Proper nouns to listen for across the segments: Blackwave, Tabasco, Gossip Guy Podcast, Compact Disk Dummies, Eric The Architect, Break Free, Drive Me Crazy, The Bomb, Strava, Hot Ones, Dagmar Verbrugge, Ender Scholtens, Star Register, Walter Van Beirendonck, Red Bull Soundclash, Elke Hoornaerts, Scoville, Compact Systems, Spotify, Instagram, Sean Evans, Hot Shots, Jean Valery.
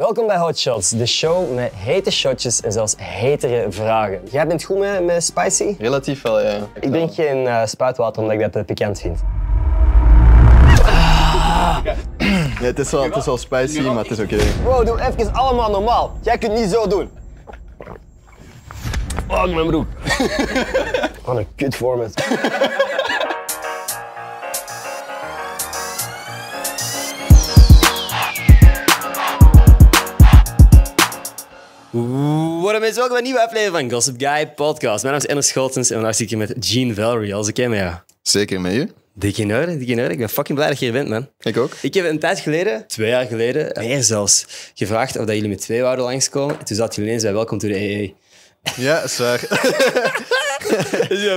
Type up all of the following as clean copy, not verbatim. Welkom bij Hot Shots, de show met hete shotjes en zelfs hetere vragen. Jij bent goed met spicy? Relatief wel, ja. Ik drink geen spuitwater omdat ik dat pikant vind. Nee, het is wel spicy, maar het is oké. Wow, doe even allemaal normaal. Jij kunt niet zo doen. Oh, mijn broek. Wat een kut format. Wat een mensen, welkom bij een nieuwe aflevering van Gossip Guy Podcast. Mijn naam is Ender Scholtens en vandaag zit ik hier met Jean Valery, als ik ken jou. Zeker, met je? Dikke in orde. Ik ben fucking blij dat je hier bent, man. Ik ook. Ik heb een tijd geleden, 2 jaar geleden, meer zelfs, gevraagd of dat jullie met 2 wouden langskomen. Toen zat jullie ineens bij Welcome to the EE. Ja, zwaar.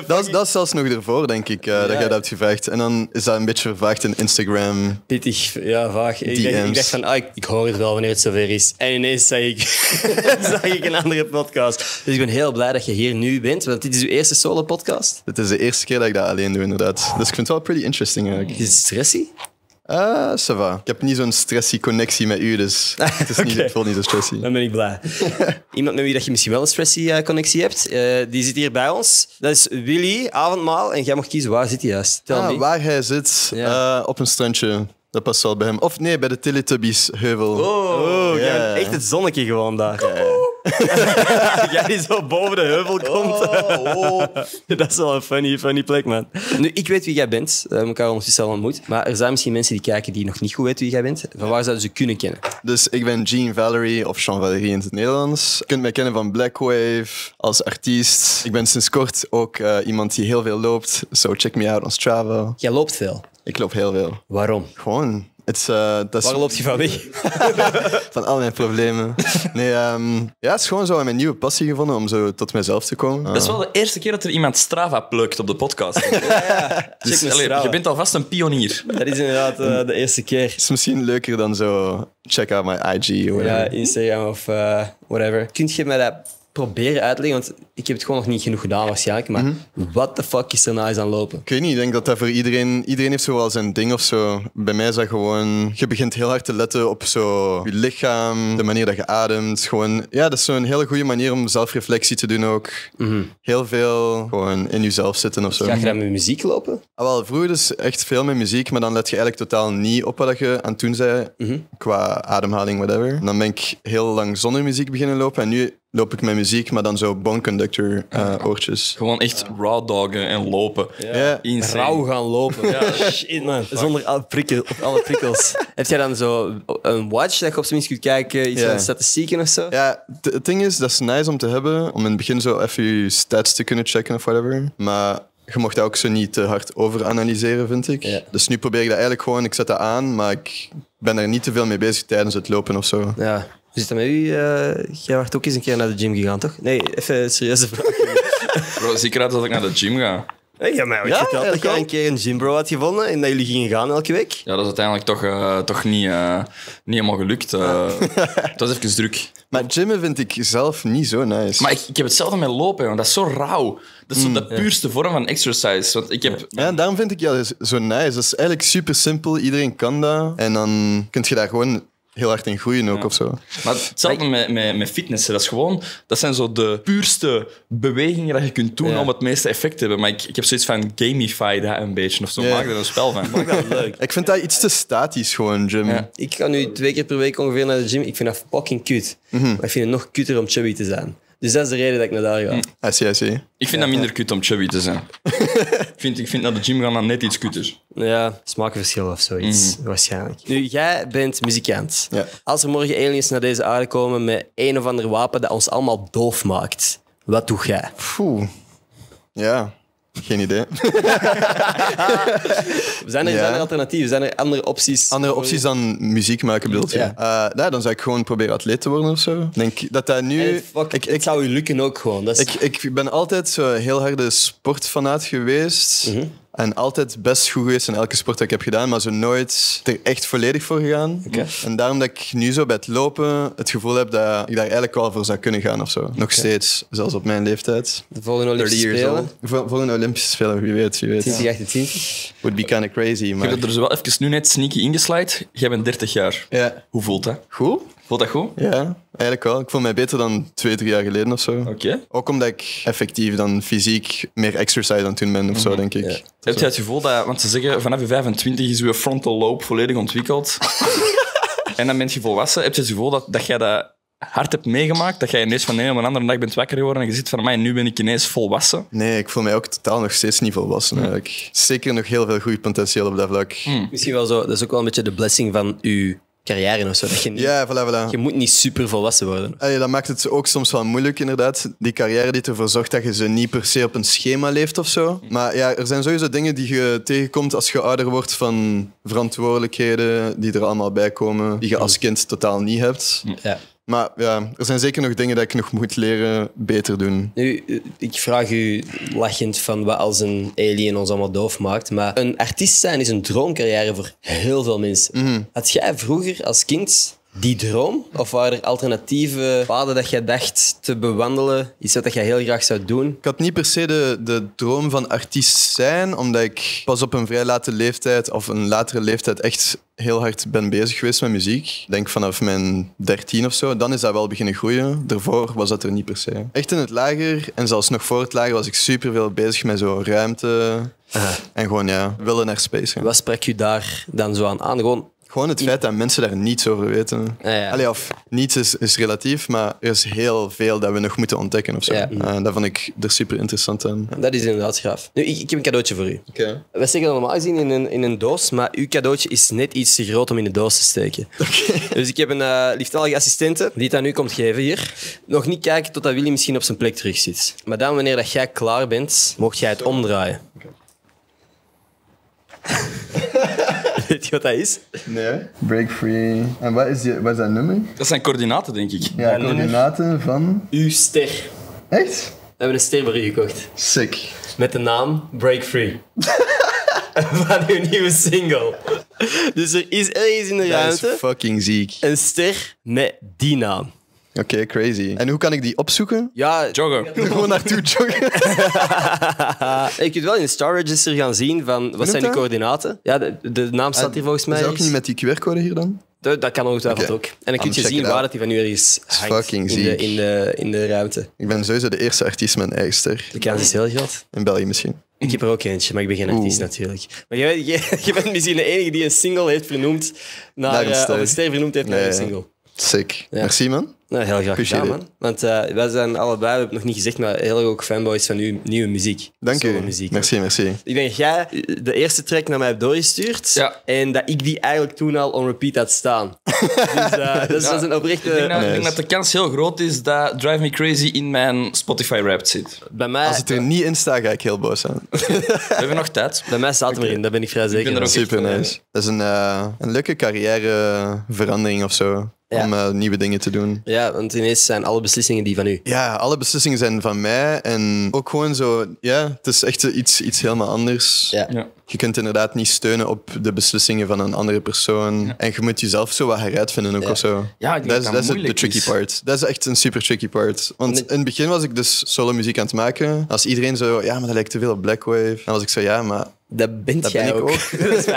Dat is zelfs nog ervoor, denk ik, dat jij dat hebt gevraagd. En dan is dat een beetje vervaagd in Instagram. Pittig, ja, vaag. Ik dacht van, ik hoor het wel wanneer het zover is. En ineens zag ik een andere podcast. Dus ik ben heel blij dat je hier nu bent, want dit is uw eerste solo-podcast. Dit is de eerste keer dat ik dat alleen doe, inderdaad. Dus ik vind het wel pretty interesting, eigenlijk. Is het stressy? Ça va. Ik heb niet zo'n stressy connectie met u, dus het is niet, okay. Het voelt niet zo stressy. Dan ben ik blij. Iemand met wie dat je misschien wel een stressy connectie hebt, die zit hier bij ons. Dat is Willy, avondmaal. En jij mag kiezen, waar zit hij juist? Waar hij zit, ja. Op een strandje. Dat past wel bij hem. Of nee, bij de Teletubbies heuvel. Oh, jij bent echt het zonnetje gewoon daar. Ja. Jij die zo boven de heuvel komt. Dat is wel een funny plek, man. Nu, ik weet wie jij bent. We hebben elkaar ondertussen al ontmoet. Maar er zijn misschien mensen die kijken die nog niet goed weten wie jij bent. Van waar zouden ze kunnen kennen? Dus ik ben Jean Valery, of Jean Valery in het Nederlands. Je kunt mij kennen van Blackwave als artiest. Ik ben sinds kort ook iemand die heel veel loopt. So check me out on Strava. Jij loopt veel? Ik loop heel veel. Waarom? Gewoon. Waar loopt je van weg? Van al mijn problemen. Nee, ja, het is gewoon zo mijn nieuwe passie gevonden om zo tot mezelf te komen. Dat is wel de eerste keer dat er iemand Strava plukt op de podcast. Ja. Dus, je bent alvast een pionier. Dat is inderdaad de eerste keer. Het is misschien leuker dan zo, check out my IG. Whatever. Ja, Instagram of whatever. Kunt je mij dat proberen uit te leggen, want ik heb het gewoon nog niet genoeg gedaan waarschijnlijk, maar what the fuck is er nou eens aan lopen? Ik weet niet, ik denk dat voor iedereen heeft zo wel zijn ding of zo. Bij mij is dat gewoon, je begint heel hard te letten op zo je lichaam, de manier dat je ademt. Gewoon, ja, dat is zo'n hele goede manier om zelfreflectie te doen ook. Heel veel gewoon in jezelf zitten of zo. Ga je dan met muziek lopen? Ah, wel, vroeger dus echt veel met muziek, maar dan let je eigenlijk totaal niet op wat je aan het doen bent, qua ademhaling, whatever. En dan ben ik heel lang zonder muziek beginnen lopen en nu loop ik met muziek, maar dan zo bone conductor oortjes. Gewoon echt raw doggen en lopen. Ja. Rauw gaan lopen. Ja. Shit, man. Zonder alle prikkels. Heb jij dan zo een watch dat je op zijn minst kunt kijken? Iets van statistieken of zo? Ja, het ding is, dat is nice om te hebben. Om in het begin zo even je stats te kunnen checken of whatever. Maar je mocht dat ook zo niet te hard overanalyseren, vind ik. Ja. Dus nu probeer ik dat eigenlijk gewoon, ik zet dat aan, maar ik ben er niet te veel mee bezig tijdens het lopen of zo. Ja. Hoe zit dat met u? Jij was ook eens een keer naar de gym gegaan, toch? Nee, even een serieuze vraag. Bro, zie ik eruit dat ik naar de gym ga? Ja, maar ik vertelde dat jij een keer een gymbro had gevonden en dat jullie gingen gaan elke week. Ja, dat is uiteindelijk toch niet helemaal gelukt. Het was even druk. Maar gymmen vind ik zelf niet zo nice. Maar ik heb hetzelfde met lopen, want dat is zo rauw. Dat is zo de puurste vorm van exercise. Want ik heb... Ja, daarom vind ik zo nice. Dat is eigenlijk super simpel, iedereen kan dat. En dan kun je daar gewoon heel hard in groeien ook of zo. Maar hetzelfde met fitnessen. Dat zijn zo de puurste bewegingen dat je kunt doen om het meeste effect te hebben. Maar ik heb zoiets van gamify dat een beetje. Of zo maak er een spel van. Maak dat leuk. Ik vind dat iets te statisch gewoon, gym. Ja. Ik ga nu 2 keer per week ongeveer naar de gym. Ik vind dat fucking cute. Maar ik vind het nog cuter om chubby te zijn. Dus dat is de reden dat ik naar daar ga. I see. Ik vind dat minder kut om chubby te zijn. Ik vind naar de gym gaan dan net iets kutter. Ja, smaakverschil of zoiets, waarschijnlijk. Nu, jij bent muzikant. Ja. Als er morgen aliens naar deze aarde komen met een of ander wapen dat ons allemaal doof maakt, wat doe jij? Oeh. Ja, geen idee. Zijn er alternatieven? Zijn er andere opties? Andere opties dan muziek maken, bedoel je? Ja. Dan zou ik gewoon proberen atleet te worden of zo. Denk dat nu... Het zou je lukken ook gewoon. Dat is... ik ben altijd zo'n heel harde sportfanaat geweest. En altijd best goed geweest in elke sport dat ik heb gedaan, maar zo nooit er echt volledig voor gegaan. Okay. En daarom dat ik nu zo bij het lopen het gevoel heb dat ik daar eigenlijk wel voor zou kunnen gaan of zo. Nog steeds, zelfs op mijn leeftijd. De volgende Olympische Spelen? Volgende Olympische Spelen, wie weet. 2028? Would be kind of crazy, maar... Ik heb er zo wel even nu net sneaky ingeslide. Jij bent 30 jaar. Ja. Hoe voelt dat? Goed. Voelt dat goed? Ja, eigenlijk wel. Ik voel mij beter dan 2-3 jaar geleden of zo. Okay. Ook omdat ik effectief dan fysiek meer exercise aan het doen ben of zo, denk ik. Ja. Heb jij het gevoel dat, want ze zeggen vanaf je 25 is je frontal lobe volledig ontwikkeld en dan ben je volwassen. Heb je het gevoel dat jij dat hard hebt meegemaakt? Dat jij ineens van de een op een andere dag bent wakker geworden en je ziet van mij, nu ben ik ineens volwassen? Nee, ik voel mij ook totaal nog steeds niet volwassen eigenlijk. Zeker nog heel veel groeipotentieel op dat vlak. Misschien wel zo, dat is ook wel een beetje de blessing van uw carrière of zo. Dat je niet, voilà. Je moet niet super volwassen worden. Allee, dat maakt het ook soms wel moeilijk, inderdaad. Die carrière die ervoor zorgt dat je ze niet per se op een schema leeft of zo. Maar ja, er zijn sowieso dingen die je tegenkomt als je ouder wordt, van verantwoordelijkheden die er allemaal bij komen, die je als kind totaal niet hebt. Ja. Maar ja, er zijn zeker nog dingen dat ik nog moet leren beter doen. Nu, ik vraag u lachend van wat als een alien ons allemaal doof maakt, maar een artiest zijn is een droomcarrière voor heel veel mensen. Had jij vroeger als kind die droom? Of waren er alternatieve paden dat jij dacht te bewandelen? Iets wat jij heel graag zou doen? Ik had niet per se de droom van artiest zijn, omdat ik pas op een vrij late leeftijd of een latere leeftijd echt heel hard ben bezig geweest met muziek. Ik denk vanaf mijn 13 of zo. Dan is dat wel beginnen groeien. Daarvoor was dat er niet per se. Echt in het lager en zelfs nog voor het lager was ik superveel bezig met zo ruimte. En gewoon willen naar space gaan. Wat sprak je daar dan zo aan? Gewoon het feit dat mensen daar niets over weten. Allee, of niets is relatief, maar er is heel veel dat we nog moeten ontdekken of zo. Dat vond ik er super interessant aan. Dat is inderdaad gaaf. Nu, ik heb een cadeautje voor u. Okay. We steken dat normaal gezien in een doos, maar uw cadeautje is net iets te groot om in de doos te steken. Okay. Dus ik heb een lieftalige assistente die het aan u komt geven hier. Nog niet kijken totdat Willy misschien op zijn plek terug zit. Maar dan, wanneer dat jij klaar bent, mocht jij het omdraaien. Okay. Weet je wat dat is? Nee. Break Free. En wat is dat nummer? Dat zijn coördinaten, denk ik. Ja, coördinaten van... Uw ster. Echt? We hebben een ster voor u gekocht. Sick. Met de naam Break Free. Van uw nieuwe single. Dus er is ergens in de ruimte... Dat is fucking ziek. Een ster met die naam. Oké, crazy. En hoe kan ik die opzoeken? Ja, joggen. Gewoon naartoe joggen. Je kunt wel in de Star Register gaan zien van wat zijn die coördinaten. Ja, de naam staat hier volgens mij. Is dat ook niet met die QR-code hier dan? Dat kan ongetwijfeld ook. En dan kun je zien waar dat die van nu ergens hangt. Fucking ziek. In de ruimte. Ik ben sowieso de eerste artiest met een eigen ster. De kans is heel groot. In België misschien. Ik heb er ook eentje, maar ik ben geen artiest natuurlijk. Maar je bent misschien de enige die een single heeft vernoemd naar een ster. Of een ster vernoemd heeft naar een single. Sick. Ja. Merci, man. Nou, heel graag gedaan, man. Want wij zijn allebei, we hebben het nog niet gezegd, maar heel erg fanboys van uw nieuwe muziek. Dank u. Merci. Ik denk dat jij de eerste track naar mij hebt doorgestuurd en dat ik die eigenlijk toen al on repeat had staan. Dat is een oprechte... Ik denk dat de kans heel groot is dat Drive Me Crazy in mijn Spotify Wrapped zit. Bij mij, als het er niet in staat, ga ik heel boos zijn. We hebben nog tijd. Bij mij staat het erin, daar ben ik vrij zeker. Ik ben er ook super nice. Dat is een leuke carrièreverandering of zo. Om nieuwe dingen te doen. Ja, want ineens zijn alle beslissingen die van u. Ja, alle beslissingen zijn van mij. En ook gewoon zo... Ja, het is echt iets helemaal anders. Ja. Je kunt inderdaad niet steunen op de beslissingen van een andere persoon. Ja. En je moet jezelf zo wat heruitvinden ook of zo. Ja, ik denk dat is de tricky part. Dat is echt een super tricky part. Want in het begin was ik dus solo muziek aan het maken. Als iedereen zo... Ja, maar dat lijkt te veel op Blackwave. Dan was ik zo... Ja, maar... Dat ben jij ook. Dat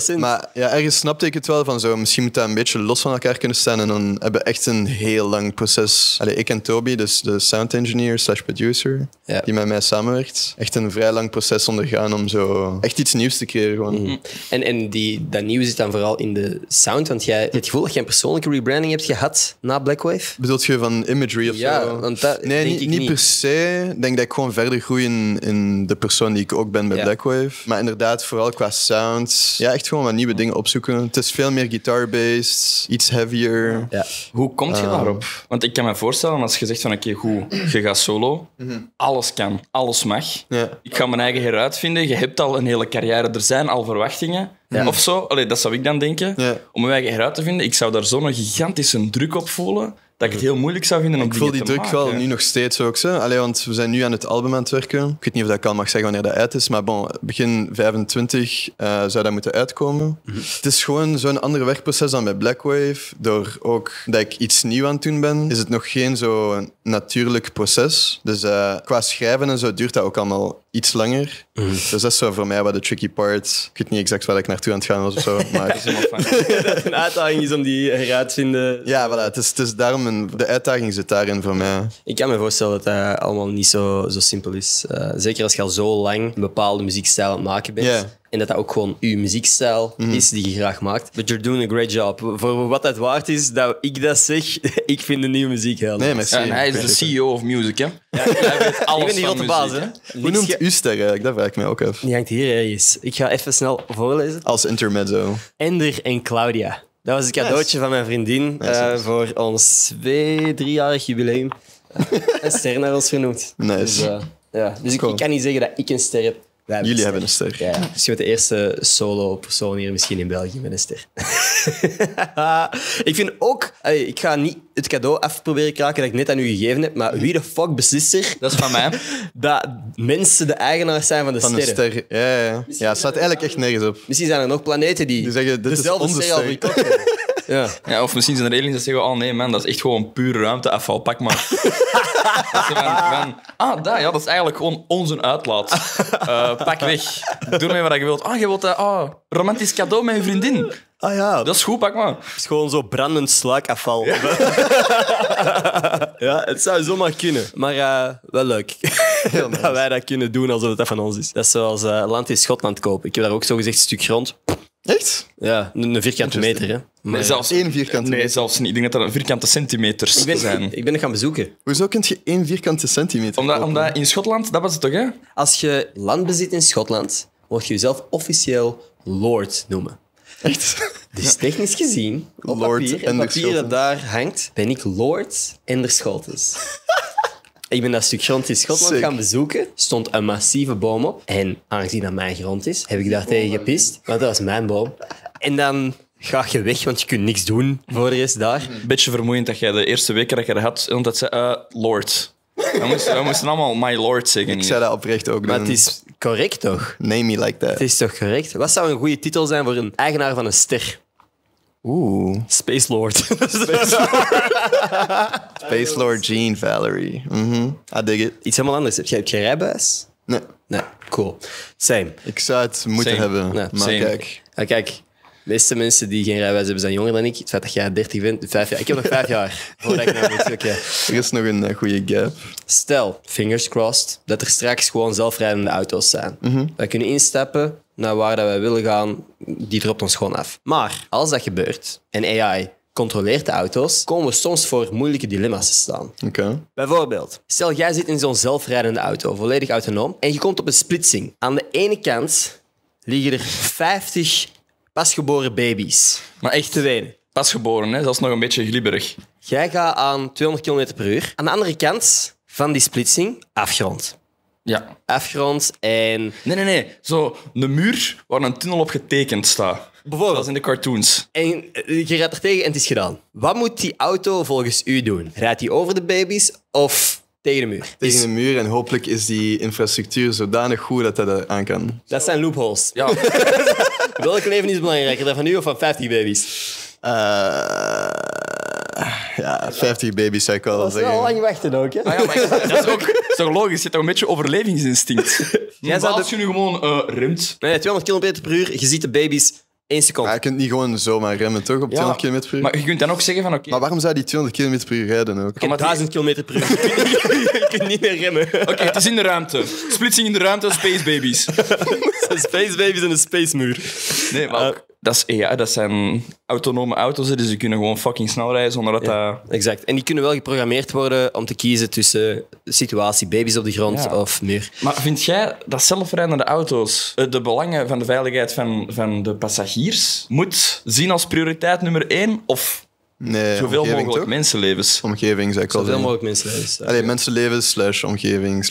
is 15%. Maar ja, ergens snapte ik het wel van zo. Misschien moet dat een beetje los van elkaar kunnen staan. En dan hebben we echt een heel lang proces. Allee, ik en Toby, dus de sound engineer / producer, die met mij samenwerkt, echt een vrij lang proces ondergaan om zo echt iets nieuws te creëren. Gewoon. En dat nieuws zit dan vooral in de sound. Want jij hebt het gevoel dat jij een persoonlijke rebranding hebt gehad na Blackwave? Bedoelt je van imagery of zo? Ja, want dat nee, niet per se. Ik denk dat ik gewoon verder groei in de persoon die ik ook ben bij Blackwave. Maar inderdaad, vooral qua sound. Ja, echt gewoon wat nieuwe dingen opzoeken. Het is veel meer guitar-based, iets heavier. Ja. Hoe kom je daarop? Want ik kan me voorstellen, als je zegt van oké, goed, je gaat solo. Alles kan, alles mag. Ja. Ik ga mijn eigen heruitvinden. Je hebt al een hele carrière, er zijn al verwachtingen. Ja. Of zo. Allee, dat zou ik dan denken. Ja. Om mijn eigen heruit te vinden, ik zou daar zo'n gigantische druk op voelen. dat ik het heel moeilijk zou vinden om dingen te maken. Ik voel die druk wel nu nog steeds ook. Allee, want we zijn nu aan het album aan het werken. Ik weet niet of dat ik al mag zeggen wanneer dat uit is, maar bon, begin 25 zou dat moeten uitkomen. Mm-hmm. Het is gewoon zo'n ander werkproces dan bij Blackwave. Door ook dat ik iets nieuw aan het doen ben, is het nog geen zo natuurlijk proces. Dus qua schrijven en zo duurt dat ook allemaal iets langer. Mm. Dus dat is zo voor mij wat de tricky part. Ik weet niet exact waar ik naartoe aan het gaan was of zo. Maar het is helemaal fijn. Dat het een uitdaging is om die eruit te vinden. Ja, voilà. Het is daarom de uitdaging zit daarin voor mij. Ik kan me voorstellen dat dat allemaal niet zo simpel is. Zeker als je al zo lang een bepaalde muziekstijl aan het maken bent. Yeah. En dat dat ook gewoon uw muziekstijl is die je graag maakt. But you're doing a great job. Voor wat dat waard is, dat ik dat zeg, ik vind de nieuwe muziek heel nice. Ja, en hij is de CEO of music, hè? Ja, hij weet alles. Ik ben die grote baas, hè? Hoe noemt u sterren? Dat vraag ik mij ook af. Die hangt hier ergens. Ik ga even snel voorlezen. Als intermezzo. Ender en Claudia. Dat was het cadeautje van mijn vriendin voor ons 2-3-jarig jubileum. Een ster naar ons genoemd. Nice. Dus, dus ik kan niet zeggen dat ik een ster heb. Jullie hebben een ster. Ja, dus je bent de eerste solo-persoon hier misschien in België met een ster. Ik vind ook... Ik ga niet het cadeau afproberen kraken dat ik net aan u gegeven heb, maar wie de fuck beslist er... Dat is van mij. ...dat mensen de eigenaars zijn van de sterren. Van de ster, ja. Ja, het staat eigenlijk echt nergens op. Misschien zijn er nog planeten die zeggen, dit dezelfde is onze ster als die klokken. Ja. Ja, of misschien zijn er aliens die zeggen, oh nee man, dat is echt gewoon puur ruimteafval, pak maar. Dat is eigenlijk gewoon onze uitlaat. Pak weg. Doe mee wat je wilt. Ah, je wilt dat romantisch cadeau met je vriendin. Ah ja. Dat is goed, pak maar. Het is gewoon zo brandend sluikafval. Ja, ja, het zou zomaar kunnen. Maar wel leuk. Heel dat wij dat kunnen doen alsof het van ons is. Dat is zoals land in Schotland kopen. Ik heb daar ook zo gezegd een stuk grond. Echt? Ja, een vierkante meter. Hè. Maar zelfs 1 vierkante meter? Nee, zelfs niet. Ik denk dat dat vierkante centimeters zijn. Ik ben het gaan bezoeken. Hoezo kun je 1 vierkante centimeter omdat in Schotland, dat was het toch, hè? Als je land bezit in Schotland, mocht je jezelf officieel lord noemen. Echt? Dus technisch gezien, op papier dat daar hangt, ben ik Lord Ender Scholtens. Ik ben dat stuk grond in Schotland gaan bezoeken. Stond een massieve boom op. En aangezien dat mijn grond is, heb ik daar tegen gepist. Want dat was mijn boom. En dan ga je weg, want je kunt niks doen voor de rest daar. Beetje vermoeiend dat jij de eerste week dat je dat had, omdat ze Lord. We moesten allemaal my lord zeggen. Ik zei dat oprecht ook. Maar het is correct, toch? Name me like that. Het is toch correct? Wat zou een goede titel zijn voor een eigenaar van een ster? Oeh. Space Lord. Space Lord Jean Valery. I dig it. Iets helemaal anders. Heb je rijbewijs? Nee. Nee, cool. Same. Ik zou het moeten hebben. Nee. Maar kijk. Ah, kijk. De meeste mensen die geen rijbewijs hebben, zijn jonger dan ik. Het feit dat jij 30 bent, 5 jaar. Ik heb nog 5 jaar voordat ik naar moet zoeken. Er is nog een goede gap. Stel, fingers crossed, dat er straks gewoon zelfrijdende auto's zijn. Wij kunnen instappen naar waar dat wij willen gaan. Die dropt ons gewoon af. Maar als dat gebeurt en AI controleert de auto's, komen we soms voor moeilijke dilemma's te staan. Okay. Bijvoorbeeld, stel jij zit in zo'n zelfrijdende auto, volledig autonoom, en je komt op een splitsing. Aan de ene kant liggen er 50... pasgeboren baby's. Maar echt te weinig. Pasgeboren, hè? Dat is nog een beetje glibberig. Jij gaat aan 200 km/u. Aan de andere kant van die splitsing, afgrond. Ja. Afgrond en... Nee. Zo een muur waar een tunnel op getekend staat. Bijvoorbeeld. Zoals in de cartoons. En je rijdt er tegen en het is gedaan. Wat moet die auto volgens u doen? Rijdt hij over de baby's of... tegen de muur. Tegen de muur en hopelijk is die infrastructuur zodanig goed dat dat aan kan. Dat zijn loopholes. Ja. Welk leven is belangrijker, dat van u of van 50 baby's? 50 baby's zou ik wel zeggen. Dat is wel lang wachten ook, hè? Ah, ja, maar dat is toch logisch, je hebt toch een beetje overlevingsinstinct. Jij zou dat je nu gewoon remt. Nee, 200 km/u, je ziet de baby's... 1 seconde. Je kunt niet gewoon zomaar remmen, toch? Op 200 km/u. Maar je kunt dan ook zeggen van... Maar waarom zou die 200 km/u rijden ook? Om 1000 km/u. Je kunt niet meer remmen. Oké, het is in de ruimte. Splitsing in de ruimte, space babies. Space babies en een space muur. Nee, maar ook... Dat zijn autonome auto's, dus die kunnen gewoon fucking snel rijden zonder dat dat... Exact. En die kunnen wel geprogrammeerd worden om te kiezen tussen situatie, baby's op de grond of muur. Maar vind jij dat zelfrijdende auto's de belangen van de veiligheid van de passagiers moet zien als prioriteit nummer 1 of... Nee, zoveel mogelijk toch? Mensenlevens. Omgeving, zou ik al zeggen. Zoveel mogelijk mensenlevens. Allee, mensenlevens / omgeving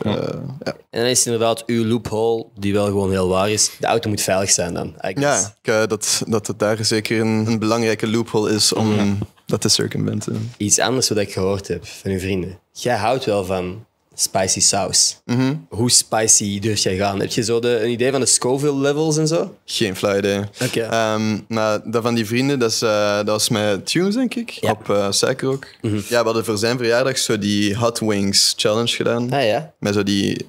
/ En dan is inderdaad uw loophole, die wel gewoon heel waar is. De auto moet veilig zijn dan. Ja, dat het daar zeker een belangrijke loophole is om dat te circumventen. Iets anders wat ik gehoord heb van uw vrienden. Jij houdt wel van spicy saus. Mm-hmm. Hoe spicy durf jij gaan? Heb je zo een idee van de Scoville levels en zo? Geen flauw idee. Okay. Maar dat van die vrienden, dat was met Tunes, denk ik. Ja. Op suiker ook. Mm-hmm. Ja, we hadden voor zijn verjaardag zo die Hot Wings challenge gedaan. Ah, ja? Met zo die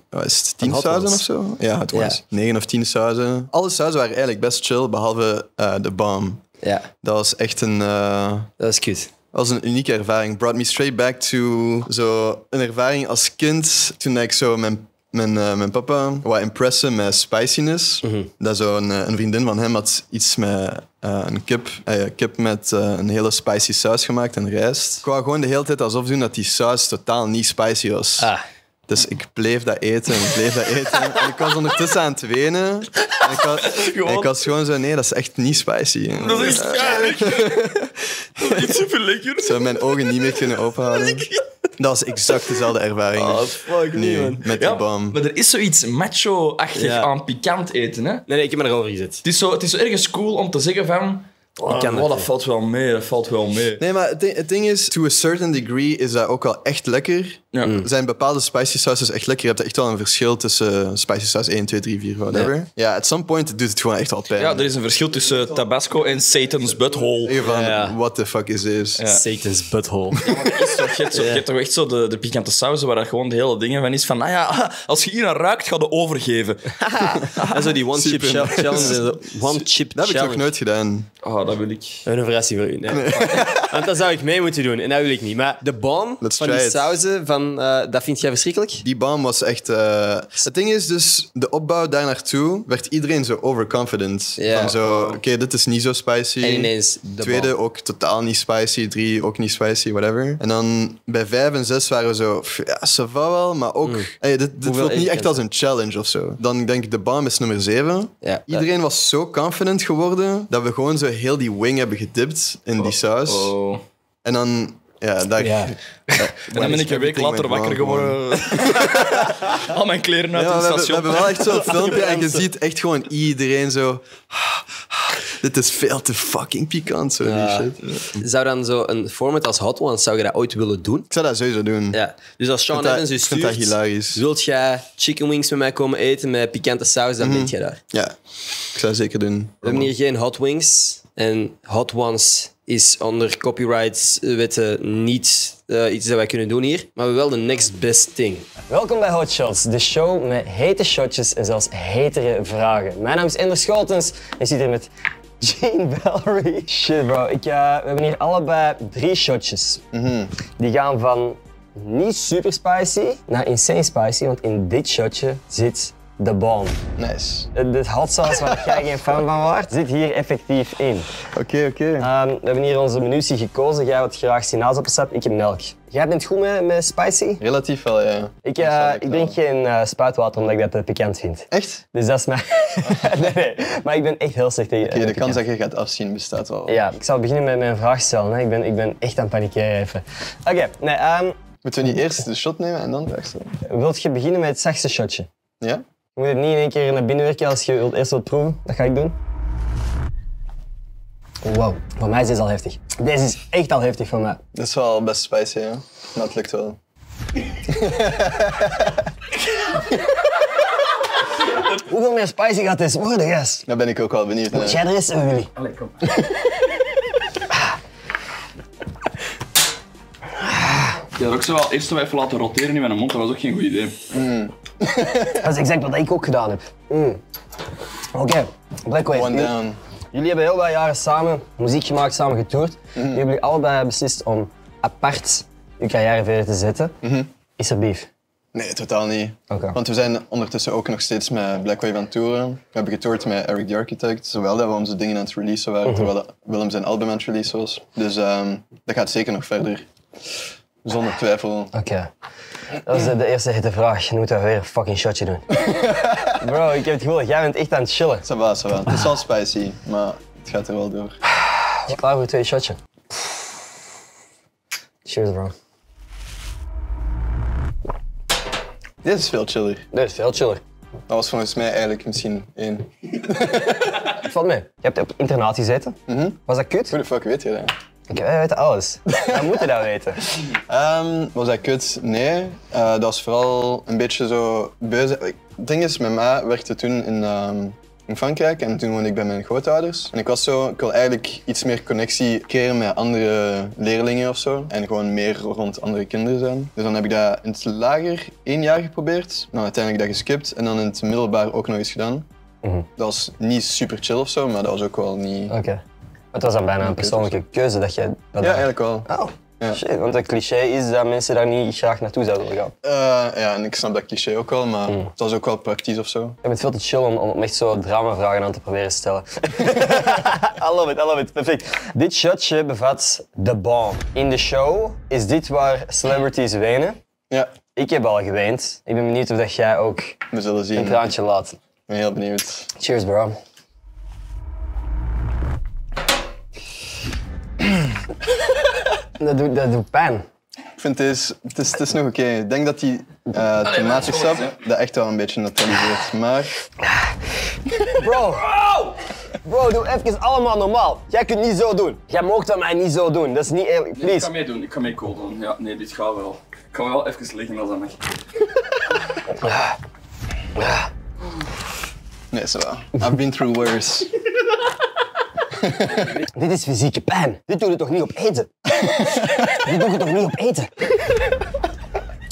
10 sauzen of zo? Ja, Hot Wings. Ja. 9 of 10 sauzen. Alle sauzen waren eigenlijk best chill, behalve The Bomb. Ja. Dat was echt een... Dat was cute. Dat was een unieke ervaring. Brought me straight back to zo een ervaring als kind. Toen ik zo mijn papa wou impressen met spiciness. Mm-hmm. Dat zo een vriendin van hem had iets met een kip met een hele spicy saus gemaakt en rijst. Ik wou gewoon de hele tijd alsof doen dat die saus totaal niet spicy was. Ah. Dus ik bleef dat eten en ik bleef dat eten. En ik was ondertussen aan het wenen. En ik was gewoon zo, nee, dat is echt niet spicy. Dat is echt dat is super lekker. Ik zou mijn ogen niet meer kunnen openhouden. Dat was exact dezelfde ervaring. Oh, fuck nee, man. Met de Bomb. Maar er is zoiets macho-achtig aan pikant eten, hè? Nee, ik heb me erover gezet. Het is zo ergens cool om te zeggen van... dat valt wel mee, dat valt wel mee. Nee, maar het ding is, to a certain degree is dat ook wel echt lekker. Ja. Zijn bepaalde spicy sauces echt lekker? Je hebt echt wel een verschil tussen spicy sauce 1, 2, 3, 4, whatever. Ja, at some point doet het gewoon echt al pijn. Ja, er is een verschil tussen Tabasco en Satan's butthole. What the fuck is this? Ja. Satan's butthole. Ja, je hebt toch echt zo de pikante sauzen waar dat gewoon de hele dingen van is van, als je hier aan ruikt, ga je overgeven. En zo die one-chip challenge. Dat heb ik nog nooit gedaan. Oh, dat wil ik. Een verrassing voor u. Nee. Want dat zou ik mee moeten doen en dat wil ik niet. Maar de Bomb van die sauzen, dat vind jij verschrikkelijk? Die Bomb was echt... Het ding is dus, de opbouw daar naartoe werd iedereen zo overconfident. Yeah. Van zo, oké, dit is niet zo spicy. En ineens de tweede Bomb. Ook totaal niet spicy. 3 ook niet spicy, whatever. En dan bij 5 en 6 waren we zo, ja, ça va wel, maar ook... Hey, dit voelt niet echt als een challenge of zo. Dan denk ik, de Bomb is nummer 7. Ja, iedereen was zo confident geworden dat we gewoon zo heel die wing hebben gedipt in die saus. Oh. En dan... Ja, dat... En dan ben ik een week later wakker geworden. Al mijn kleren uit het station. We hebben wel echt zo'n filmpje en je ziet echt gewoon iedereen zo... Dit is veel te fucking pikant, zo die shit. Zou dan zo een format als Hot Ones, zou je dat ooit willen doen? Ik zou dat sowieso doen. Ja. Dus als Sean Evans je stuurt... Wilt jij chicken wings met mij komen eten met pikante saus, dan weet jij daar. Ja, ik zou dat zeker doen. We hebben hier geen Hot Wings en Hot Ones... is onder copyright-wetten niet iets dat wij kunnen doen hier, maar wel de next best thing. Welkom bij Hot Shots, de show met hete shotjes en zelfs hetere vragen. Mijn naam is Ender Scholtens en ik zit hier met Jean Valery. Shit bro, we hebben hier allebei 3 shotjes. Die gaan van niet super spicy naar insane spicy, want in dit shotje zit de Bomb. Nice. De hot sauce waar jij geen fan van waart, zit hier effectief in. Oké. We hebben hier onze menuzie gekozen. Jij wilt graag sinaasappelsap, ik heb melk. Jij bent goed met spicy? Relatief wel, ja. Ik drink geen spuitwater omdat ik dat te pikant vind. Echt? Dus dat is mijn... nee. Maar ik ben echt heel slecht tegen de pikant. Kans dat je gaat afzien bestaat wel. Ja, ik zal beginnen met mijn vraag stellen. Hè. Ik ben echt aan het panikeren even. Moeten we niet eerst de shot nemen en dan vraag stellen? Wilt je beginnen met het zachtste shotje? Ja. Je moet het niet in één keer naar binnen werken als je eerst wilt proeven. Dat ga ik doen. Wow, voor mij is deze al heftig. Deze is echt al heftig voor mij. Dit is wel best spicy, hè? Dat lukt wel. Hoeveel meer spicy gaat dit worden, gast? Daar ben ik ook wel benieuwd naar. Moet jij er eens en Willy? Allee, kom. Je had ook zo wel eerst even laten roteren in mijn mond, dat was ook geen goed idee. Dat is exact wat ik ook gedaan heb. Oké, Blackwave. One down. Jullie hebben heel wat jaren samen muziek gemaakt, samen getoerd. Jullie hebben allebei beslist om apart je carrière verder te zetten. Is er beef? Nee, totaal niet. Okay. Want we zijn ondertussen ook nog steeds met Blackwave aan het toeren. We hebben getoerd met Eric The Architect, zowel dat we onze dingen aan het releasen waren, terwijl Willem zijn album aan het releasen was. Dus dat gaat zeker nog verder. Zonder twijfel. Oké. Dat is de eerste hitte vraag. Nu moeten we weer een fucking shotje doen. Bro, ik heb het gevoel dat jij bent echt aan het chillen. Ça va, ça va. Het is al spicy, maar het gaat er wel door. Je klaar voor het tweede shotje? Cheers, bro. Dit is veel chiller. Dit is veel chiller. Dat was volgens mij eigenlijk misschien 1. Valt mee. Je hebt op internaat gezeten. Was dat kut? Hoe de fuck weet je dat? Wij weten alles. Wij moeten dat weten. Was dat kut? Nee. Dat was vooral een beetje zo beuze. Het ding is, mijn ma werkte toen in Frankrijk en toen woonde ik bij mijn grootouders. En ik was zo, ik wil eigenlijk iets meer connectie creëren met andere leerlingen of zo. En gewoon meer rond andere kinderen zijn. Dus dan heb ik dat in het lager 1 jaar geprobeerd. Nou, uiteindelijk dat geskipt en dan in het middelbaar ook nog iets gedaan. Mm-hmm. Dat was niet super chill of zo, maar dat was ook wel niet... Okay. Het was dan bijna een persoonlijke keuze dat jij... Dat ja, eigenlijk wel. Oh, ja. Shit, want het cliché is dat mensen daar niet graag naartoe zouden gaan. Ja, en ik snap dat cliché ook wel, maar het was ook wel praktisch of zo. Je bent veel te chill om echt zo drama-vragen aan te proberen stellen. I love it, perfect. Dit shotje bevat The Bomb. In de show is dit waar celebrities wenen. Ja. Ik heb al geweend. Ik ben benieuwd of dat jij ook we zullen zien, een traantje laat. Ik ben heel benieuwd. Cheers, bro. Dat doet pijn. Ik vind het is nog oké. Ik denk dat die tomatiesap dat echt wel een beetje neutraliseert, maar... Bro, doe even allemaal normaal. Jij kunt niet zo doen. Jij mag dat mij niet zo doen. Dat is niet eerlijk. Please. Nee, ik kan mee doen. Ik kan mee cool doen. Ja, nee, dit gaat wel. Ik kan wel even liggen als dat mag. Nee, zo wel. I've been through worse. Dit is fysieke pijn. Dit doe je toch niet op eten? Dit doe je toch niet op eten?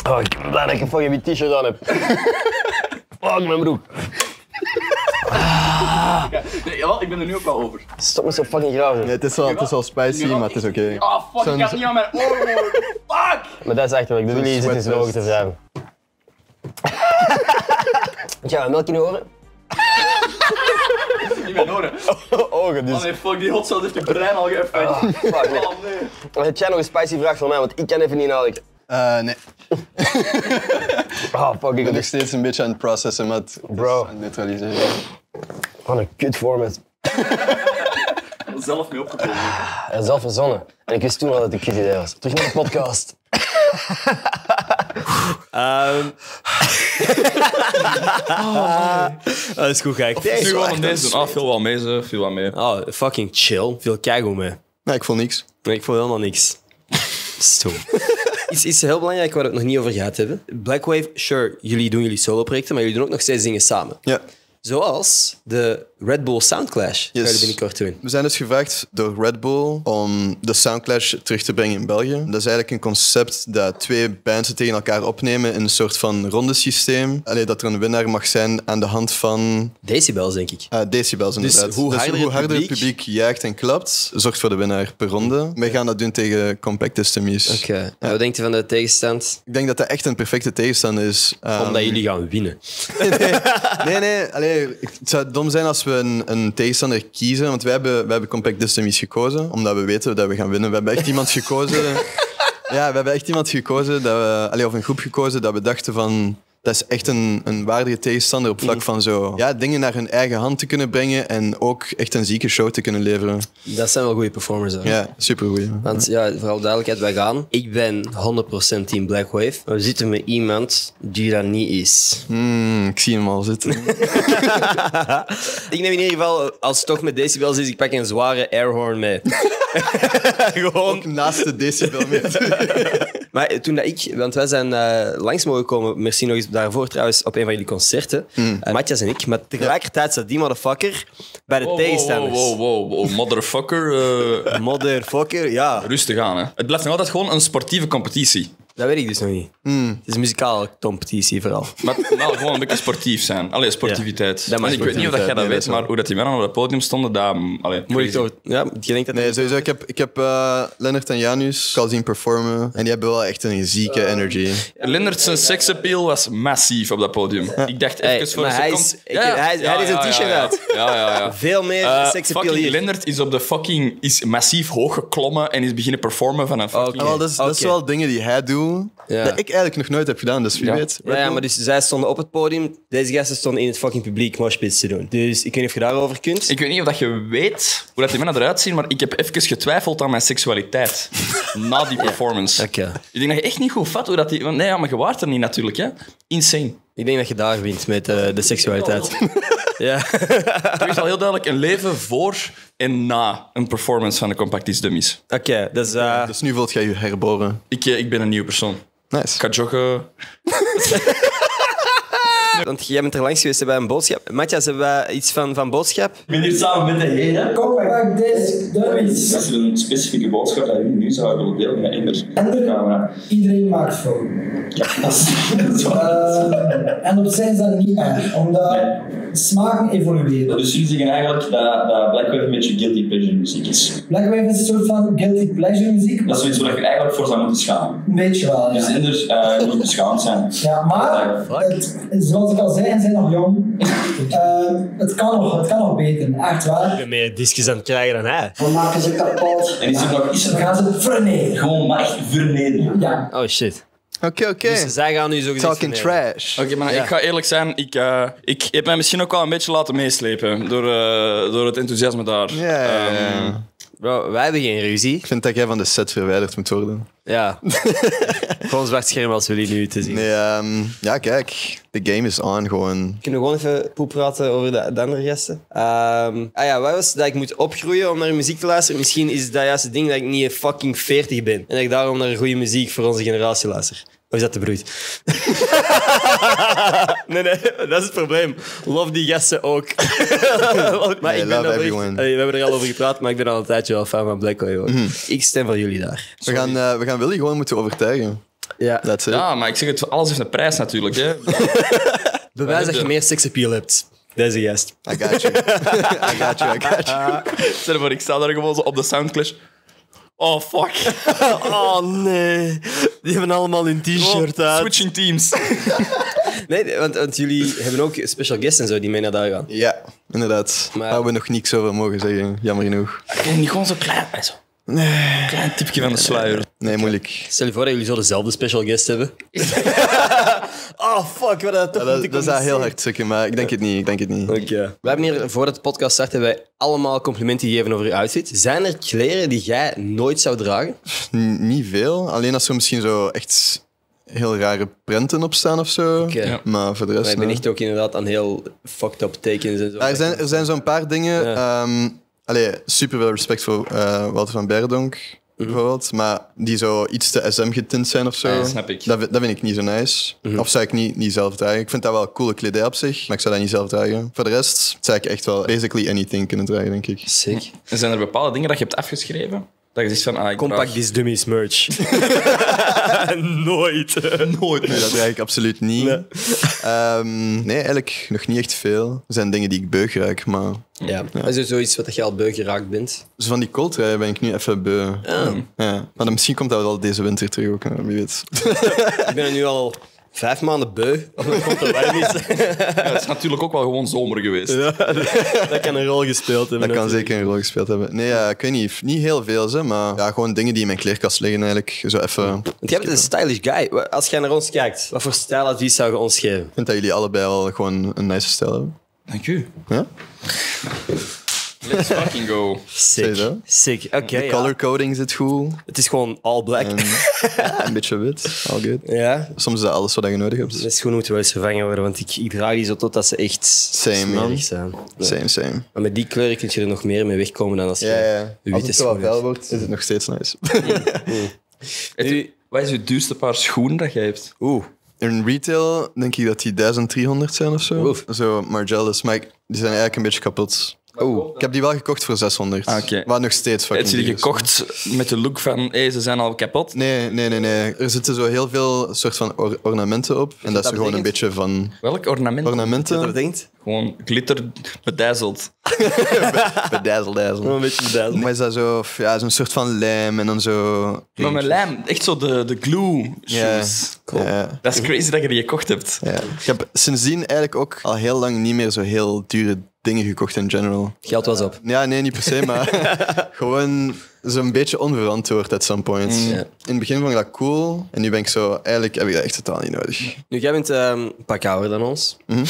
Oh, ik ben blij dat ik een fucking t-shirt aan heb. Oh, mijn broek. Ja, ik ben er nu ook wel over. Stop met zo'n fucking graven. Nee, het is wel spicy, maar het is oké. Okay. Ah, fuck, ik had niet aan mijn oren horen. Fuck! Maar dat is echt wat ik doe. Jullie zitten zo hoog te wrijven. Moet jij mijn melk in je oren? Niet mijn oren. Ogen dus. Oh nee, fuck, die hotshot heeft je brein al geëffend. Oh, fuck, nee. Oh, nee. Heb jij nog een spicy vraag voor mij, want ik kan even niet nadenken. Nee. Oh, fuck, ik ben nog steeds een beetje aan het processen, maar het aan het neutraliseren. Wat een kut format. Zelf mee opgekomen. Ja, zelf verzonnen. En ik wist toen al dat ik kut idee was. Terug naar de podcast. Dat is goed gek. Viel wel mee, ze viel wel mee. Oh, fucking chill. Viel keigoed mee. Nee, ik voel niks. Nee, ik voel helemaal niks. Stoel. Iets heel belangrijk waar we het nog niet over gehad hebben. Blackwave, sure, jullie doen jullie solo-projecten, maar jullie doen ook nog steeds dingen samen. Ja. Zoals de Red Bull Soundclash. Yes. Ga je binnenkort doen. We zijn dus gevraagd door Red Bull om de Soundclash terug te brengen in België. Dat is eigenlijk een concept dat 2 bands tegen elkaar opnemen in een soort van rondesysteem. Allee, dat er een winnaar mag zijn aan de hand van... decibels, denk ik. Decibels, inderdaad. Dus hoe harder het publiek juicht en klapt, zorgt voor de winnaar per ronde. Wij gaan dat doen tegen Compact Systems. Oké. Ja. En wat denkt u van de tegenstand? Ik denk dat dat echt een perfecte tegenstand is. Omdat jullie gaan winnen. Nee. Allee, het zou dom zijn als we een tegenstander kiezen, want wij hebben Compact Disk Dummies gekozen, omdat we weten dat we gaan winnen. We hebben echt iemand gekozen. Ja, we hebben echt iemand gekozen, of een groep gekozen, dat we dachten van... Dat is echt een waardige tegenstander op vlak van zo... Ja, dingen naar hun eigen hand te kunnen brengen en ook echt een zieke show te kunnen leveren. Dat zijn wel goede performers, hè? Ja, supergoeie. Want ja, vooral duidelijkheid, wij gaan. Ik ben 100% team Blackwave. Maar we zitten met iemand die dat niet is. Ik zie hem al zitten. Ik neem in ieder geval, als het toch met decibels is, ik pak een zware airhorn mee. Gewoon... Ook naast de decibel mee. Maar toen dat ik... Want wij zijn langs mogen komen, merci nog eens daarvoor trouwens, op een van jullie concerten. Matthias en ik. Maar tegelijkertijd zat die motherfucker bij de tegenstanders. Wow. Motherfucker. Motherfucker, ja. Rustig aan, hè. Het blijft nog altijd gewoon een sportieve competitie. Dat weet ik dus nog niet. Het is een muzikale competitie vooral. Maar gewoon een beetje sportief zijn. Allee, sportiviteit. Ja, ik weet niet of jij dat weet, maar hoe dat die mannen op het podium stonden, dat... Moeilijk toch? Ja, je denkt dat... Nee, sowieso. Ik heb Lennart en Janus al zien performen. En die hebben wel echt een zieke energy. Lennart zijn seksappeal was massief op dat podium. Ja. Ik dacht even voor een seconde... Hij is een t-shirt uit. Ja. Veel meer seksappeal hier. Lennart is op de fucking... is massief hoog geklommen en is beginnen performen van een fucking... Dat zijn wel dingen die hij doet. Ja. Dat ik eigenlijk nog nooit heb gedaan, dus wie weet. Ja, maar dus zij stonden op het podium, deze gasten stonden in het fucking publiek moshpits te doen. Dus ik weet niet of je daarover kunt. Ik weet niet of je weet hoe dat die mannen eruit zien, maar ik heb even getwijfeld aan mijn seksualiteit. Na die performance. Okay. Ik denk dat je echt niet goed vat hoe dat die... Nee, maar je waart er niet natuurlijk, hè. Insane. Ik denk dat je daar wint met de seksualiteit. Ja. Er is al heel duidelijk een leven voor en na een performance van de Compact Disk Dummies. Oké, dus nu wilt jij je herboren. Ik ben een nieuw persoon. Nice. Ik ga joggen. Want jij bent er langs geweest bij een boodschap. Matthias, hebben wij iets van boodschap? Ik ben hier samen met de heren. Compact Disk Dummies. Dat is een specifieke boodschap dat jullie nu zouden willen delen met Ender. Ender, iedereen maakt foto's. Ja, dat is waar. En op zijn is dat niet erg, omdat smaken evolueren. Dus jullie zeggen eigenlijk dat Blackwave een beetje guilty pleasure muziek is. Blackwave is een soort van guilty pleasure muziek. Dat is zoiets waar je eigenlijk voor zou moeten schamen. Een beetje wel, ja. Dus Ender moet beschaamd zijn. Ja, maar zoals ik al zei, en zijn nog jong. Het kan nog beter, echt waar. Ik ben meer discus aan het krijgen dan hij. We maken ze kapot. En dan gaan ze vernederen. Gewoon maar echt vernederen. Ja. Oh shit. Oké. Dus zij gaan nu zo talking trash. Oké, maar ik ga eerlijk zijn. Ik heb mij misschien ook al een beetje laten meeslepen door het enthousiasme daar. Bro, wij hebben geen ruzie. Ik vind dat jij van de set verwijderd moet worden. Ja. Gewoon zwart scherm als jullie nu te zien. Nee, ja, kijk. De game is on, gewoon. Kunnen we gewoon even poep praten over de andere gasten? Wat was dat ik moet opgroeien om naar muziek te luisteren? Misschien is dat juist het ding dat ik niet fucking 40 ben. En dat ik daarom naar goede muziek voor onze generatie luister. Of is dat te bruut? Nee, dat is het probleem. Love die gasten ook. Maar ik love everyone. We hebben er al over gepraat, maar ik ben al een tijdje wel fan van Blackwave. Ik stem voor jullie daar. We gaan Willy gewoon moeten overtuigen. Ja. Ja, maar ik zeg het, alles heeft een prijs natuurlijk. Hè. Bewijs dat je meer seksappeal hebt. Deze gast. I got you. Stel voor, ik sta daar gewoon zo op de Soundclash. Oh, fuck. Oh, nee. Die hebben allemaal hun t-shirt uit. Switching teams. Nee, want jullie hebben ook special guests en zo die mee naar daar gaan. Ja, inderdaad. Maar we hebben nog niks over mogen zeggen, jammer genoeg. Ik ben niet gewoon zo klein en zo. Nee. Klein tipje van de sluier. Nee, moeilijk. Stel je voor dat jullie zo dezelfde special guest hebben. Oh, fuck. Dat is heel hard stukken, maar ik denk het niet. Oké. We hebben hier, voordat de podcast start, hebben wij allemaal complimenten gegeven over je outfit. Zijn er kleren die jij nooit zou dragen? Niet veel. Alleen als er misschien zo echt heel rare prenten op staan of zo. Okay. Maar voor de rest... Maar je bent echt ook inderdaad aan heel fucked up tekens en zo. Er zijn zo'n paar dingen... Ja. Super veel respect voor Walter Van Beirendonck, bijvoorbeeld. Maar die zo iets te SM getint zijn of zo. Ja, snap ik. Dat vind ik niet zo nice. Of zou ik niet zelf dragen. Ik vind dat wel een coole kledij op zich, maar ik zou dat niet zelf dragen. Voor de rest zou ik echt wel basically anything kunnen dragen, denk ik. Sick. En zijn er bepaalde dingen dat je hebt afgeschreven? Dat je zegt van... Compact Disk Dummies merch. Nooit. Nee, dat draag ik absoluut niet. Nee, eigenlijk nog niet echt veel. Er zijn dingen die ik beug raak, maar... Ja. Is er zoiets wat je al beu geraakt bent? Dus van die kooltrui ben ik nu even beu. Ja. Maar misschien komt dat wel deze winter terug ook, wie weet. Ik ben er nu al 5 maanden beu. Dat komt er warm is. Het is natuurlijk ook wel gewoon zomer geweest. Ja, dat kan een rol gespeeld hebben. Dat kan zeker een rol gespeeld hebben. Nee, ik weet niet heel veel, zeg, maar ja, gewoon dingen die in mijn kleerkast liggen eigenlijk. Zo even. Want jij bent een stylish guy. Als jij naar ons kijkt, wat voor stijladvies zou je ons geven? Ik vind dat jullie allebei al gewoon een nice stijl hebben. Dank u. Ja? Let's fucking go. Sick. Okay, de color coding zit goed. Het is gewoon all black. Een beetje wit. All good. Ja. Soms is dat alles wat je nodig hebt. De schoenen moeten wel eens vervangen worden, want ik draag die zo totdat ze echt smerig zijn. Ja. Same. Maar met die kleuren kun je er nog meer mee wegkomen dan als je witte schoenen hebt. Als het wel vuil wordt, is het nog steeds nice. Wat is het duurste paar schoenen dat je hebt? In retail denk ik dat die 1300 zijn of zo. Oof. Zo, Margellas. Maar die zijn eigenlijk een beetje kapot. Ik heb die wel gekocht voor 600. Okay. Wat nog steeds fucking duur is. Heb je die gekocht met de look van, ze zijn al kapot? Nee. Er zitten zo heel veel soort van ornamenten op. En dat is gewoon een beetje van... Welk ornament? Ornamenten. Gewoon glitter bedijzeld. Bedijzeldijzel. Een beetje bedijzeld. Maar is dat zo... Ja, zo'n soort van lijm en dan zo... Maar met lijm, echt zo de glue shoes. Cool. Dat is crazy dat je die gekocht hebt. Ja. Ik heb sindsdien eigenlijk ook al heel lang niet meer zo heel dure dingen gekocht in general. Geld was op. Ja, nee, niet per se, maar gewoon zo'n beetje onverantwoord at some point. In het begin vond ik dat cool en nu ben ik zo, eigenlijk heb ik dat echt totaal niet nodig. Nu, jij bent een pak ouder dan ons. Dat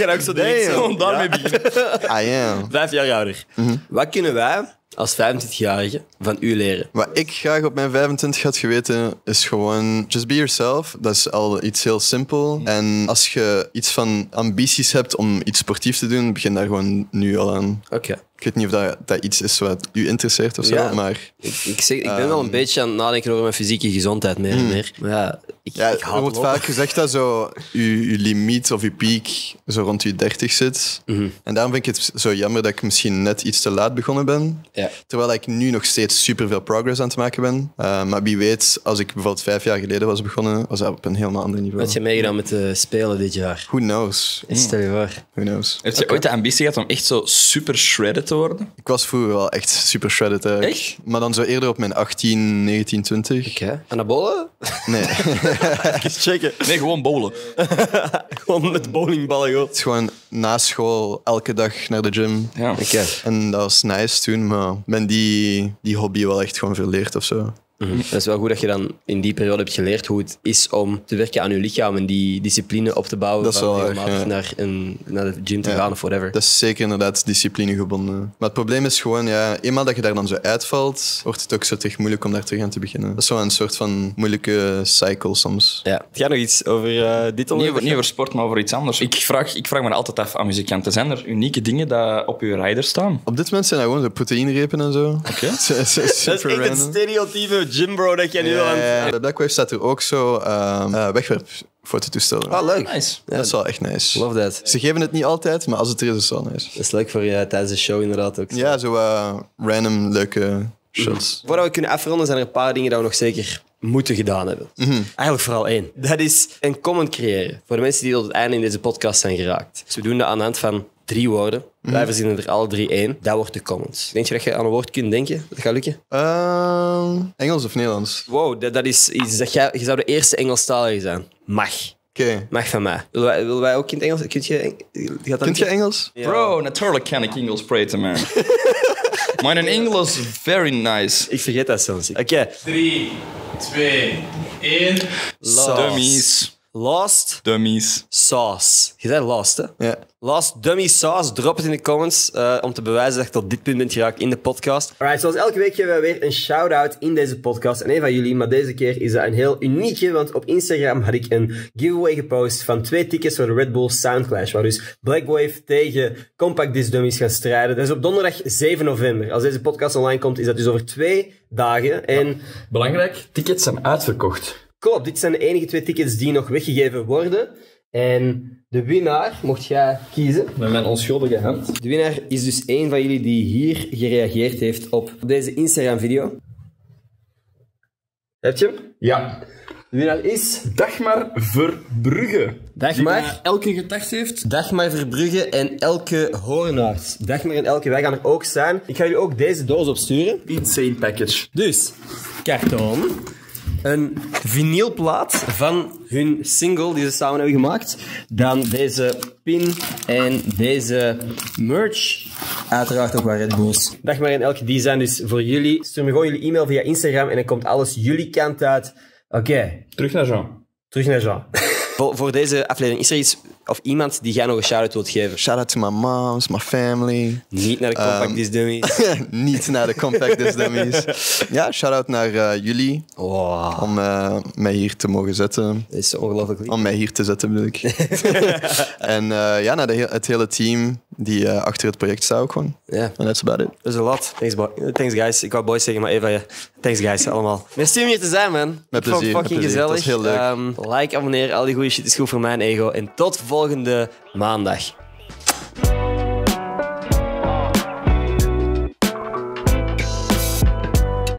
ga ik ook zo direct daarmee beginnen. 5 jaar ouder. Wat kunnen wij als 25-jarige van u leren? Wat ik graag op mijn 25 had geweten, is gewoon just be yourself. Dat is al iets heel simpel. En als je iets van ambities hebt om iets sportief te doen, begin daar gewoon nu al aan. Oké. Ik weet niet of dat iets is wat u interesseert of zo, ja, maar... Ik ben wel een beetje aan het nadenken over mijn fysieke gezondheid meer en meer. Maar ja, ik wordt vaak gezegd dat zo uw limiet of uw piek zo rond uw 30 zit. En daarom vind ik het zo jammer dat ik misschien net iets te laat begonnen ben. Ja. Terwijl ik nu nog steeds superveel progress aan het maken ben. Maar wie weet, als ik bijvoorbeeld 5 jaar geleden was begonnen, was dat op een helemaal ander niveau. Had je meegedaan met spelen dit jaar? Who knows? Stel je voor. Who knows? Heb je ooit de ambitie gehad om echt zo super shredded te worden? Ik was vroeger wel echt super shredded eigenlijk. Echt? Maar dan zo eerder op mijn 18, 19, 20. Oké. Anabolen? Nee. Even checken. Nee, gewoon bowlen. Gewoon met bowlingballen, joh. Het is gewoon na school elke dag naar de gym. Ja. Oké. En dat was nice toen, maar ben die hobby wel echt gewoon verleerd of zo. Dat is wel goed dat je dan in die periode hebt geleerd hoe het is om te werken aan je lichaam en die discipline op te bouwen. Dat is wel regelmatig naar de gym te gaan of whatever. Dat is zeker inderdaad disciplinegebonden. Maar het probleem is gewoon, ja, eenmaal dat je daar dan zo uitvalt, wordt het ook zo tegen moeilijk om daar terug aan te beginnen. Dat is wel een soort van moeilijke cycle soms. Ja. Het gaat nog iets over dit onderwerp? Niet over sport, maar over iets anders. Ik vraag me altijd af aan muzikanten. Zijn er unieke dingen die op je rider staan? Op dit moment zijn dat gewoon de proteïnerepen en zo. Oké. Dat is echt het stereotype gymbro dat jij nu al aan... Bij Blackwave staat er ook zo wegwerpfototoestellen. Ah, leuk. Nice. Ja, dat is wel echt nice. Love that. Ze geven het niet altijd, maar als het er is, is het wel nice. Dat is leuk voor je tijdens de show inderdaad ook. Ja, zo random leuke shots. Voordat we kunnen afronden, zijn er een paar dingen dat we nog zeker moeten gedaan hebben. Eigenlijk vooral één. Dat is een comment creëren voor de mensen die tot het einde in deze podcast zijn geraakt. Dus we doen dat aan de hand van 3 woorden. Wij verzinnen er alle 3 1. Dat wordt de comments. Denk je dat je aan een woord kunt denken? Dat gaat lukken? Engels of Nederlands? Wow, dat is iets dat je zou de eerste Engelstalige zijn. Mag. Okay. Mag van mij. Wil wij ook in het Engels? Kunt je Engels? Ja. Bro, natuurlijk kan ik Engels praten, man. Mijn Engels is very nice. Ik vergeet dat soms. Oké. 3, 2, 1. Dummies. Lost Dummies Sauce. Je zei Lost, hè? Ja. Lost Dummies Sauce. Drop het in de comments om te bewijzen dat je tot dit punt bent geraakt in de podcast. Alright, zoals elke week geven we weer een shout-out in deze podcast aan een van jullie. Maar deze keer is dat een heel unieke, want op Instagram had ik een giveaway gepost van 2 tickets voor de Red Bull Soundclash, waar dus Blackwave tegen Compact Disk Dummies gaan strijden. Dat is op donderdag 7 november. Als deze podcast online komt, is dat dus over 2 dagen. En ja, belangrijk, tickets zijn uitverkocht. Klopt, dit zijn de enige 2 tickets die nog weggegeven worden. En de winnaar, mocht jij kiezen... Met mijn onschuldige hand. De winnaar is dus één van jullie die hier gereageerd heeft op deze Instagram-video. Heb je hem? Ja. De winnaar is... Dagmar Verbrugge. Dagmar. Elke gedacht heeft. Dagmar Verbrugge en Elke Hoornaerts. Dagmar en Elke, wij gaan er ook zijn. Ik ga jullie ook deze doos opsturen. Insane package. Dus, karton... Een vinylplaat van hun single die ze samen hebben gemaakt. Dan deze pin en deze merch. Uiteraard ook wel Red Bulls. Dagmar en Elke, die zijn dus voor jullie. Stuur me gewoon jullie e-mail via Instagram en dan komt alles jullie kant uit. Oké. Terug naar Jean. Terug naar Jean. Voor deze aflevering, is er iets of iemand die jij nog een shout-out wilt geven? Shout-out to my moms, my family. Niet naar de Compact Disk Dummies. Niet naar de Compact Disk Dummies. Ja, shout-out naar jullie. Wow. Om mij hier te mogen zetten. Dat is ongelooflijk lief. Om mij hier te zetten, bedoel ik. En ja, naar het hele team die achter het project staat ook gewoon. Yeah. And that's about it. That's a lot. Thanks guys. Ik wou boys zeggen, maar even thanks guys, allemaal. Merci om hier te zijn, man. Met plezier. Fucking gezellig. Dat is heel leuk. Like, abonneer, al die goede shit is goed voor mijn ego. En tot volgende maandag.